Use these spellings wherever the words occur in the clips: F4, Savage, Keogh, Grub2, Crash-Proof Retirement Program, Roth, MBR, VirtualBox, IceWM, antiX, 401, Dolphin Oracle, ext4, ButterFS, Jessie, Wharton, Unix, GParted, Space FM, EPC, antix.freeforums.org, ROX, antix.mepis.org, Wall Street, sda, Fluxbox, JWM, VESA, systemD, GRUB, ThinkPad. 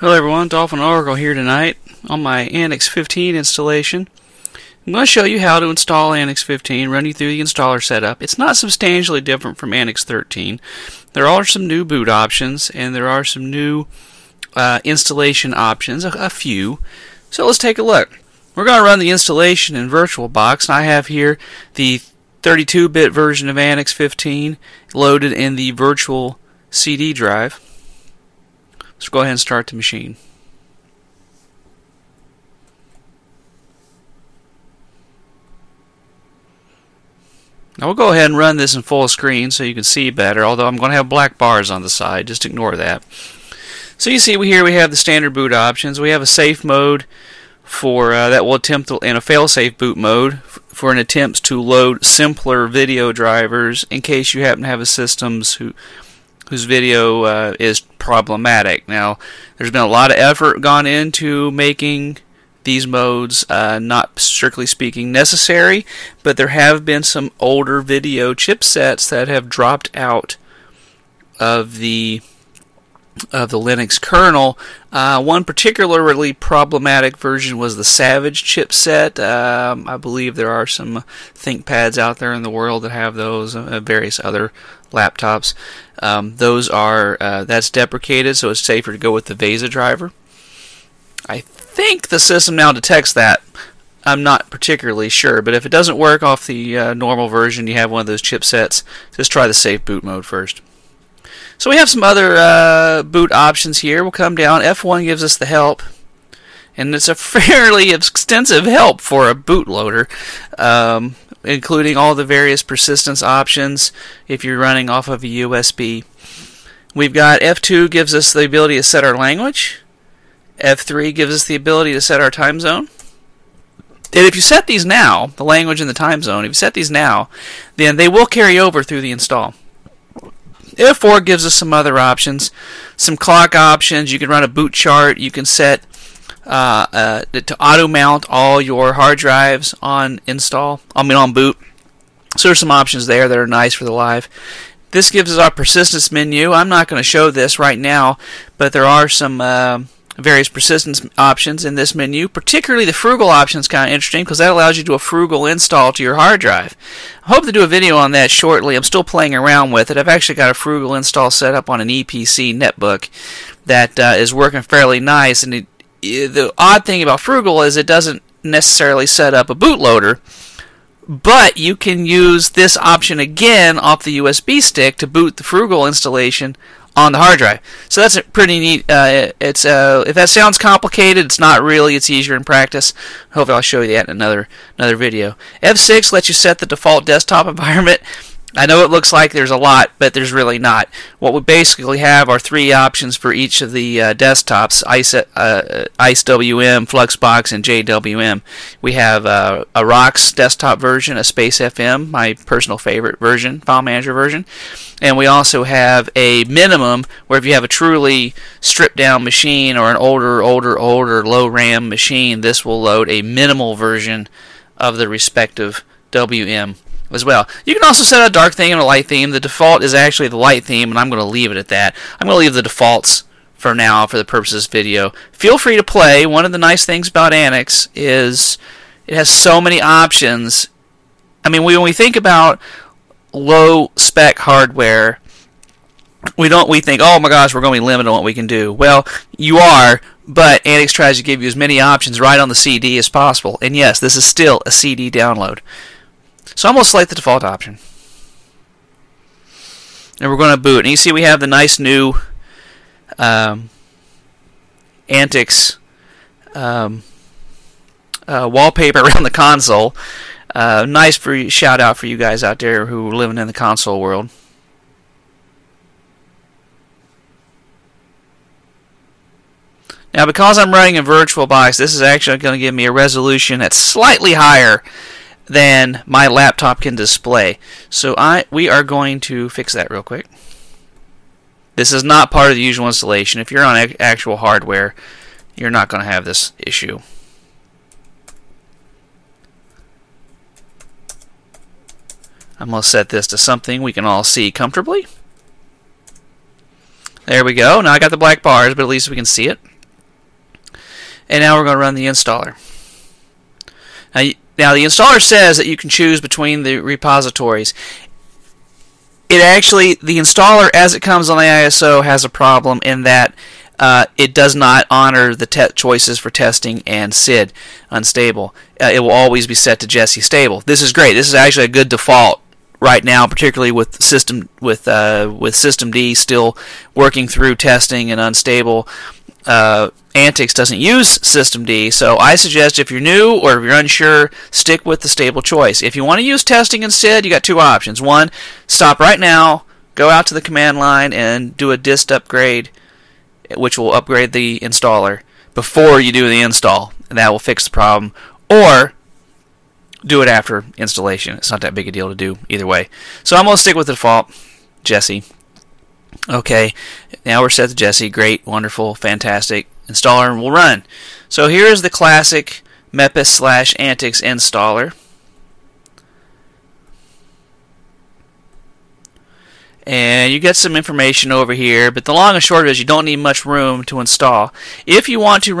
Hello everyone, Dolphin Oracle here tonight on my antix 15 installation. I'm going to show you how to install antix 15, run you through the installer setup. It's not substantially different from antix 13. There are some new boot options and there are some new installation options, a few. So let's take a look. We're going to run the installation in VirtualBox. I have here the 32-bit version of antix 15 loaded in the virtual CD drive. Let's go ahead and start the machine. Now we'll go ahead and run this in full screen so you can see better, although I'm going to have black bars on the side, just ignore that. So you see here we have the standard boot options. We have a safe mode for that will attempt to, and a fail-safe boot mode for an attempt to load simpler video drivers in case you happen to have a systems whose video is problematic. Now, there's been a lot of effort gone into making these modes not strictly speaking necessary, but there have been some older video chipsets that have dropped out of the Linux kernel. One particularly problematic version was the Savage chipset. I believe there are some ThinkPads out there in the world that have those, various other laptops. Those are that's deprecated, so it's safer to go with the VESA driver. I think the system now detects that. I'm not particularly sure, but if it doesn't work off the normal version, you have one of those chipsets, just try the safe boot mode first. So we have some other boot options here. We'll come down. F1 gives us the help, and it's a fairly extensive help for a bootloader, including all the various persistence options if you're running off of a USB. We've got F2 gives us the ability to set our language. F3 gives us the ability to set our time zone. And if you set these now, the language and the time zone, if you set these now, then they will carry over through the install. F4 gives us some other options, some clock options. You can run a boot chart. You can set to auto mount all your hard drives on install. On boot. So there's some options there that are nice for the live. This gives us our persistence menu. I'm not going to show this right now, but there are some various persistence options in this menu. Particularly the frugal option is kind of interesting because that allows you to do a frugal install to your hard drive. I hope to do a video on that shortly. I'm still playing around with it. I've actually got a frugal install set up on an EPC netbook that is working fairly nice, and the odd thing about frugal is it doesn't necessarily set up a bootloader, but you can use this option again off the USB stick to boot the frugal installation on the hard drive. So that's a pretty neat. If that sounds complicated, it's not really. It's easier in practice. Hopefully, I'll show you that in another video. F6 lets you set the default desktop environment. I know it looks like there's a lot, but there's really not. What we basically have are three options for each of the desktops: IceWM, Fluxbox, and JWM. We have a ROX desktop version, a Space FM, my personal favorite version, file manager version, and we also have a minimum where if you have a truly stripped-down machine or an older low RAM machine, this will load a minimal version of the respective WM as well. You can also set a dark theme and a light theme. The default is actually the light theme, and I'm going to leave it at that. I'm going to leave the defaults for now for the purposes of this video. Feel free to play. One of the nice things about antix is it has so many options. I mean, when we think about low spec hardware, we think, oh my gosh, we're going to be limited on what we can do. Well, you are, but antix tries to give you as many options right on the CD as possible. And yes, this is still a CD download. So I'm going to select the default option, and we're going to boot. And you see we have the nice new antix wallpaper around the console. Nice shout out for you guys out there who are living in the console world. Now because I'm running in VirtualBox, this is actually going to give me a resolution that's slightly higher than my laptop can display. So we are going to fix that real quick. This is not part of the usual installation. If you're on actual hardware, you're not going to have this issue. I'm going to set this to something we can all see comfortably. There we go. Now I got the black bars, but at least we can see it. And now we're going to run the installer. Now the installer says that you can choose between the repositories. It actually, the installer as it comes on the ISO has a problem in that it does not honor the choices for testing and SID unstable. It will always be set to Jessie stable. This is great. This is actually a good default right now, particularly with systemD still working through testing and unstable. Antix doesn't use systemD, so I suggest if you're new or if you're unsure, stick with the stable choice. If you want to use testing instead, you got two options. One, stop right now, go out to the command line and do a dist upgrade, which will upgrade the installer before you do the install, and that will fix the problem. Or do it after installation. It's not that big a deal to do either way. So I'm going to stick with the default, Jessie. Okay, now we're set to Jessie. Great, wonderful, fantastic. Installer, and we'll run. So here is the classic Mepis/antix installer. And you get some information over here, but the long and short is you don't need much room to install. If you want to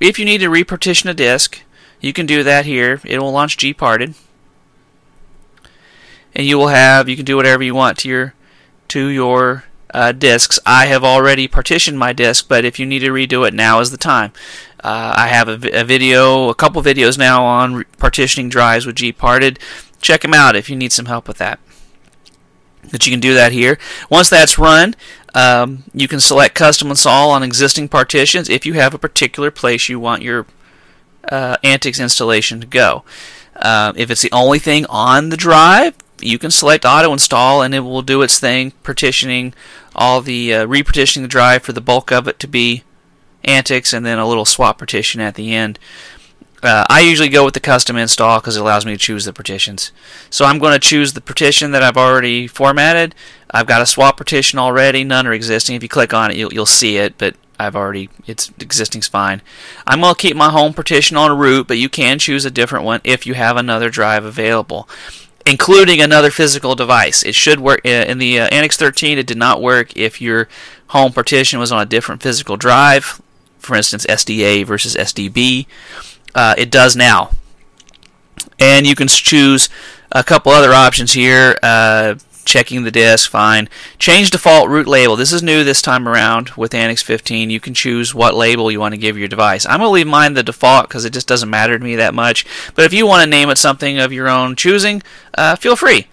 if you need to repartition a disk, you can do that here. It will launch GParted. And you will have, you can do whatever you want to your disks. I have already partitioned my disk, but if you need to redo it, now is the time. I have a couple videos now on partitioning drives with GParted. Check them out if you need some help with that. But you can do that here. Once that's run, you can select custom install on existing partitions if you have a particular place you want your antix installation to go. If it's the only thing on the drive, you can select auto install and it will do its thing, partitioning all the repartitioning the drive for the bulk of it to be antix, and then a little swap partition at the end. I usually go with the custom install because it allows me to choose the partitions. So I'm going to choose the partition that I've already formatted. I've got a swap partition already. None are existing. If you click on it, you'll see it, but I've already, it's existing's fine. I'm going to keep my home partition on root, but you can choose a different one if you have another drive available, including another physical device. It should work in the Antix 13. It did not work if your home partition was on a different physical drive, for instance SDA versus SDB. It does now, and you can choose a couple other options here. Checking the disk, fine. Change default root label. This is new this time around with Antix 15. You can choose what label you want to give your device. I'm going to leave mine the default because it just doesn't matter to me that much. But if you want to name it something of your own choosing, feel free.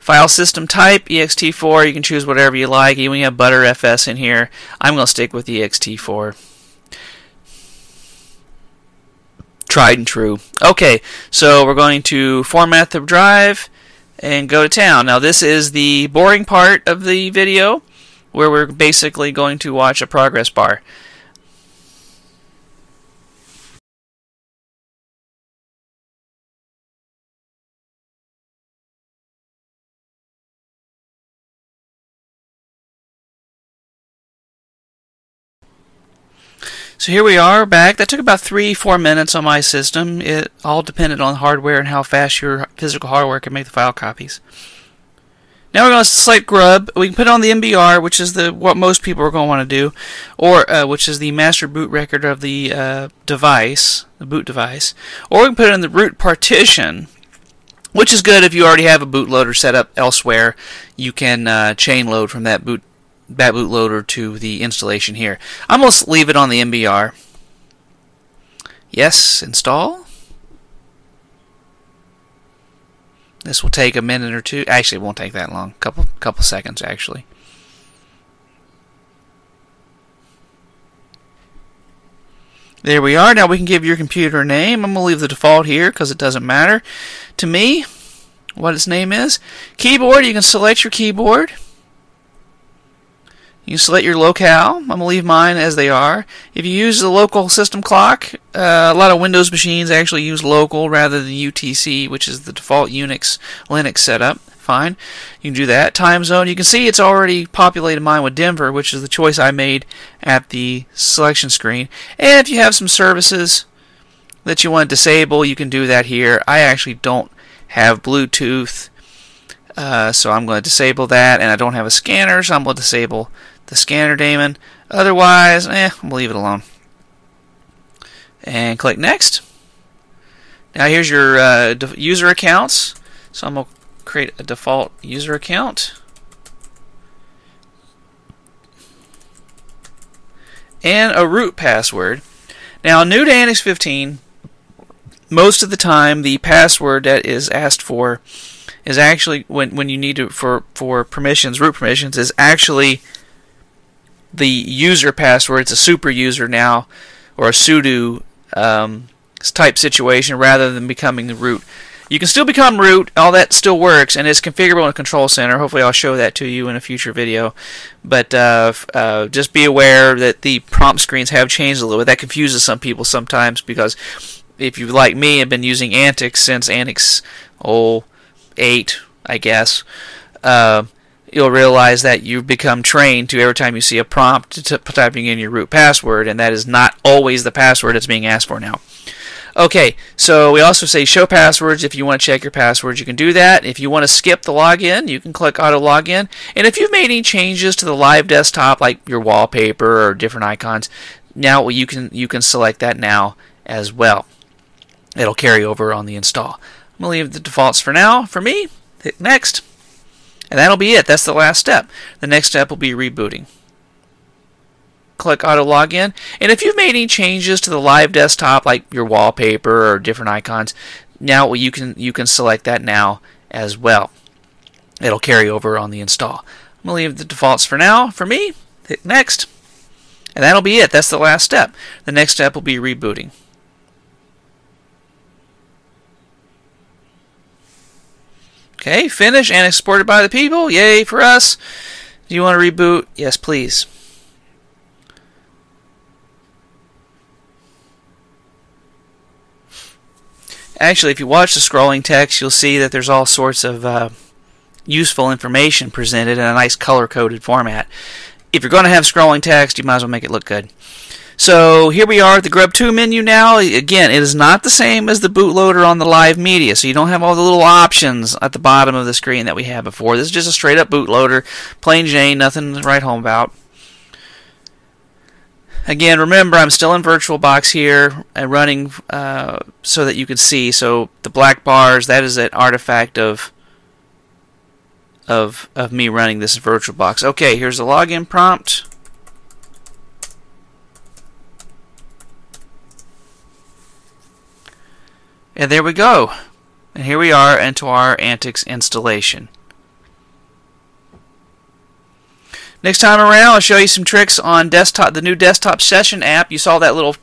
File system type, ext4. You can choose whatever you like. Even you have ButterFS in here. I'm going to stick with ext4. Tried and true. Okay, so we're going to format the drive and go to town. Now this is the boring part of the video where we're basically going to watch a progress bar. So here we are back. That took about 3-4 minutes on my system. It all depended on hardware and how fast your physical hardware can make the file copies. Now we're going to select Grub. We can put on the MBR, which is what most people are going to want to do, or which is the master boot record of the device, the boot device. Or we can put it in the root partition, which is good if you already have a bootloader set up elsewhere. You can chain load from that bootloader to the installation here. I'm going to leave it on the MBR. Yes, install. This will take a minute or two. Actually, it won't take that long. Couple seconds actually. There we are. Now we can give your computer a name. I'm going to leave the default here because it doesn't matter to me what its name is. Keyboard, you can select your keyboard. You select your locale. I'm going to leave mine as they are. If you use the local system clock, a lot of Windows machines actually use local rather than UTC, which is the default Unix, Linux setup. Fine. You can do that. Time zone. You can see it's already populated mine with Denver, which is the choice I made at the selection screen. And if you have some services that you want to disable, you can do that here. I actually don't have Bluetooth, so I'm going to disable that, and I don't have a scanner, so I'm going to disable the scanner daemon. Otherwise, we'll leave it alone. and click Next. Now here's your user accounts. So I'm going to create a default user account. And a root password. Now, new to Antix 15, most of the time the password that is asked for is actually when you need to for permissions, root permissions, is actually the user password. It's a super user now, or a sudo type situation, rather than becoming the root. You can still become root, all that still works, and it's configurable in Control Center. Hopefully I'll show that to you in a future video. But just be aware that the prompt screens have changed a little bit. That confuses some people sometimes, because if you, like me, have been using Antix since Antix 08, I guess, you'll realize that you've become trained to every time you see a prompt typing in your root password, and that is not always the password that's being asked for now. Okay, so we also say show passwords. If you want to check your passwords, you can do that. If you want to skip the login, you can click auto login. And if you've made any changes to the live desktop, like your wallpaper or different icons, now you can select that now as well. It'll carry over on the install. I'm gonna leave the defaults for now. For me, hit next, and that'll be it. That's the last step. The next step will be rebooting. Click auto login, and if you've made any changes to the live desktop, like your wallpaper or different icons, now you can select that now as well. It'll carry over on the install. I'm gonna leave the defaults for now. For me, hit next, and that'll be it. That's the last step. The next step will be rebooting. Okay, finish and exported by the people. Yay for us. Do you want to reboot? Yes, please. Actually, if you watch the scrolling text, you'll see that there's all sorts of useful information presented in a nice color-coded format. If you're going to have scrolling text, you might as well make it look good. So here we are at the Grub2 menu now. Again, it is not the same as the bootloader on the live media, so you don't have all the little options at the bottom of the screen that we had before. This is just a straight-up bootloader, plain Jane, nothing to write home about. Again, remember, I'm still in VirtualBox here and running so that you can see. So the black bars, that is an artifact of me running this VirtualBox. Okay, here's the login prompt. And there we go. And here we are into our Antix installation. Next time around, I'll show you some tricks on desktop, the new desktop session app. You saw that little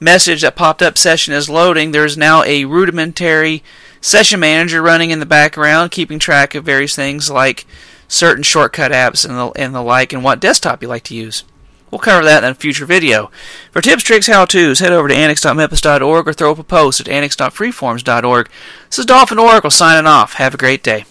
message that popped up, session is loading. There's now a rudimentary session manager running in the background, keeping track of various things like certain shortcut apps and the like, and what desktop you like to use. We'll cover that in a future video. For tips, tricks, how-tos, head over to antix.mepis.org or throw up a post at antix.freeforums.org. This is Dolphin Oracle signing off. Have a great day.